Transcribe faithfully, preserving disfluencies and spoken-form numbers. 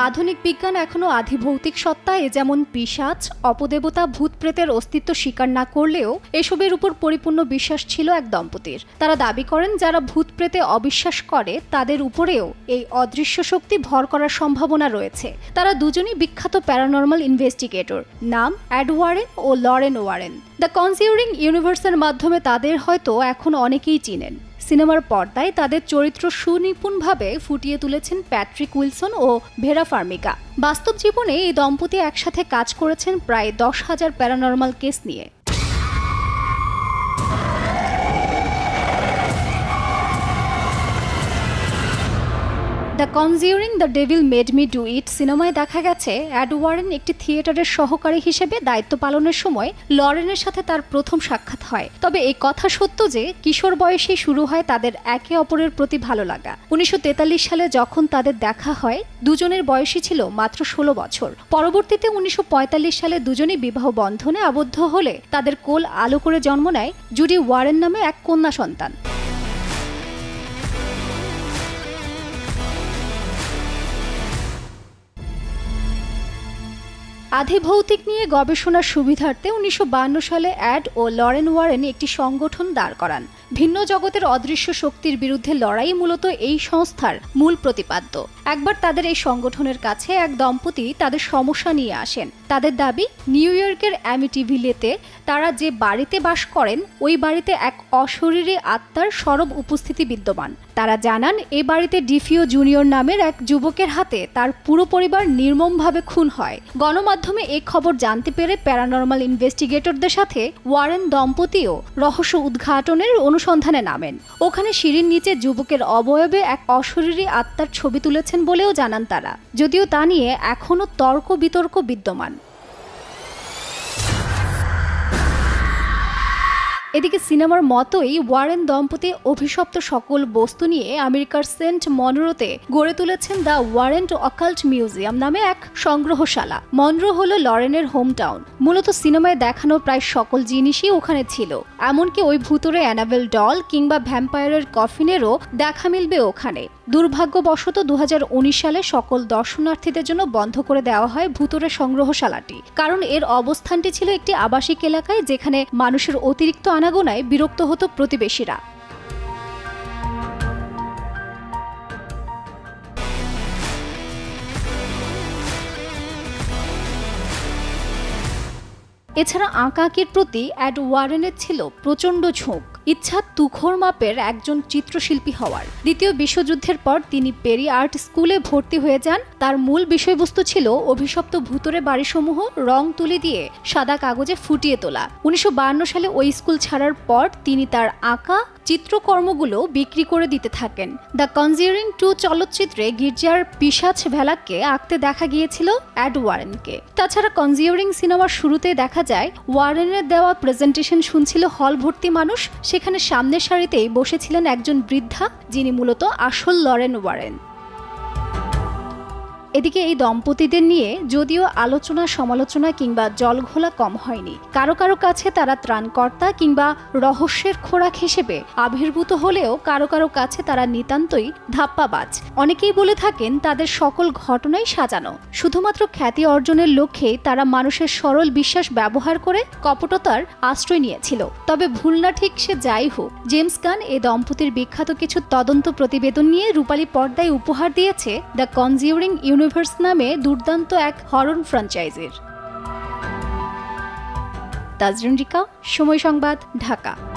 आधुनिक विज्ञान एखोनो आधिभौतिक सत्ताय जेमन पिशाच अपदेवता भूत प्रेतेर अस्तित्व स्वीकार ना करलेও एसबের উপর পরিপূর্ণ বিশ্বাস ছিল এক দম্পতির। তারা দাবি করেন যারা ভূত প্রেতে অবিশ্বাস করে তাদের উপরেও এই অদৃশ্য শক্তি ভর করার সম্ভাবনা রয়েছে। তারা দুজনই বিখ্যাত প্যারানর্মাল ইনভেস্টিগেটর, নাম এড ওয়ারেন ও লরেন ওয়ারেন। দ্য কনজিউরিং ইউনিভার্সের মাধ্যমে তাদের হয়তো এখন অনেকেই চিনেন। सिनेमार पर्दाय तादेर चरित्र सुनिपुणभावे फुटिये तुलेछेन पैट्रिक विल्सन और भेरा फार्मिगा। वास्तव जीवने ए दम्पति एकसाथे काज करेछेन प्राय दस हजार प्यारानर्माल केस निये। The conjuring the devil made me do it সিনেমায় দেখা গেছে এড ওয়ারেন একটি থিয়েটারের সহকারী হিসেবে দায়িত্ব পালনের সময় লরেনের সাথে তার প্রথম সাক্ষাৎ হয়। তবে এই কথা সত্য যে কিশোর বয়সেই শুরু হয় তাদের একে অপরের প্রতি ভালো লাগা। উনিশশো তেতাল্লিশ সালে যখন তাদের দেখা হয় দুজনের বয়সই ছিল মাত্র ষোলো বছর। পরবর্তীতে উনিশশো পঁয়তাল্লিশ সালে দুজনই বিবাহ বন্ধনে আবদ্ধ হলে তাদের কোল আলো করে জন্ম নেয় জুডি ওয়ারেন নামে এক কন্যা সন্তান। आधिभौतिक निये गवेषणार सुविधार्थे उन्नीसशो बावन्न साले एड और लरेन वारेन एक संगठन दाड़ करान। भिन्न जगतेर अदृश्य शक्तिर बिरुद्धे लड़ाई मूलत एई संस्थार मूल प्रतिपाद्य। एकबार तादेर एई संगठनेर काछे एक दम्पति तादेर समस्या निये आसेन। तादेर दाबी निउयर्केर एमिटिभिलेते तारा जे बाड़ीते बास करेन ओई बाड़ीते एक अशरीरी आत्मार सरब उपस्थिति विद्यमान। तारा जानान ए बाड़ीते डानफियो जूनियर नामेर एक युवकेर हाथे तार पुरो परिवार निर्ममभावे खून हय। गणमाध्यम মাধ্যমে এই খবর জানতে পেরে প্যারানরমাল ইনভেস্টিগেটরদের সাথে ওয়ারেন দম্পতিও রহস্য উদ্ঘাটনের অনুসন্ধানে নামেন। ওখানে সিঁড়ির নিচে যুবকের অবয়বে এক অশরীরী আত্মার ছবি তুলেছেন বলেও জানান তারা, যদিও তা নিয়ে এখনো তর্ক বিতর্ক বিদ্যমান। এদিকে সিনেমার মতোই ওয়ারেন দম্পতি অভিশপ্ত সকল বস্তু নিয়ে আমেরিকার সেন্ট মনরোতে গড়ে তুলেছেন দ্য ওয়ারেন অকাল্ট মিউজিয়াম নামে এক সংগ্রহশালা। মনরো হল লরেনের হোম টাউন। মূলত সিনেমায় দেখানো প্রায় সকল জিনিসই ওখানে ছিল। এমনকি ওই ভুতুরে অ্যানাবেল ডল কিংবা ভ্যাম্পায়ারের কফিনেরও দেখা মিলবে ওখানে। দুর্ভাগ্যবশত দু হাজার উনিশ সালে সকল দর্শনার্থীদের জন্য বন্ধ করে দেওয়া হয় ভুতুরে সংগ্রহশালাটি, কারণ এর অবস্থানটি ছিল একটি আবাসিক এলাকায় যেখানে মানুষের অতিরিক্ত আনাগোনায় বিরক্ত হতো প্রতিবেশীরা। এছাড়া আঁকাআঁকির প্রতি এড ওয়ারেনের ছিল প্রচণ্ড ঝোঁক। ইচ্ছা তুখোর মাপের একজন চিত্রশিল্পী হওয়ার। দ্বিতীয় বিশ্বযুদ্ধের পর তিনি পেরি আর্ট স্কুলে ভর্তি হয়ে যান। তার মূল বিষয়বস্তু ছিল অভিশপ্ত ভুতুরে বাড়িসমূহ রং তুলি দিয়ে সাদা কাগজে ফুটিয়ে তোলা। উনিশশো বায়ান্ন সালে ওই স্কুল ছাড়ার পর তিনি তার আঁকা চিত্রকর্মগুলো বিক্রি করে দিতে থাকেন। দ্য কনজিউরিং টু চলচ্চিত্রে গির্জার পিশাচ ভেলাককে আঁকতে দেখা গিয়েছিল এড ওয়ারেনকে। তাছাড়া কনজিউরিং সিনেমার শুরুতে দেখা যায় ওয়ারেনের দেওয়া প্রেজেন্টেশন শুনছিল হল ভর্তি মানুষ। সেখানে সামনের সারিতেই বসেছিলেন একজন বৃদ্ধা যিনি মূলত আসল লরেন ওয়ারেন। এদিকে এই দম্পতিদের নিয়ে যদিও আলোচনা সমালোচনা কিংবা জলঘোলা কম হয়নি। কারো কারো কাছে তারা ত্রাণকর্তা কিংবা রহস্যের খোরাক হিসেবে আবির্ভূত হলেও কারো কারো কাছে তারা নিতান্তই ধাপ্পাবাজ। অনেকেই বলে থাকেন তাদের সকল ঘটনাই সাজানো, শুধুমাত্র খ্যাতি অর্জনের লক্ষ্যে তারা মানুষের সরল বিশ্বাস ব্যবহার করে কপটতার আশ্রয় নিয়েছিল। তবে ভুল না ঠিক সে যাই হোক, জেমস ওয়ান এ দম্পতির বিখ্যাত কিছু তদন্ত প্রতিবেদন নিয়ে রূপালী পর্দায় উপহার দিয়েছে দ্য কনজিউরিং ইউনিভার্স নামে দুর্দান্ত এক হরর ফ্র্যাঞ্চাইজির। তাজরিন রিকা, সময় সংবাদ, ঢাকা।